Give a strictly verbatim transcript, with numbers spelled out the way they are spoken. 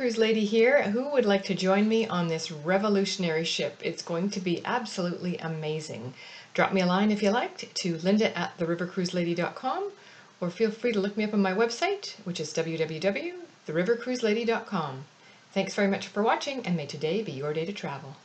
Cruise Lady here. Who would like to join me on this revolutionary ship? It's going to be absolutely amazing. Drop me a line if you liked to Linda at the river cruise lady dot com, or feel free to look me up on my website, which is w w w dot the river cruise lady dot com. Thanks very much for watching, and may today be your day to travel.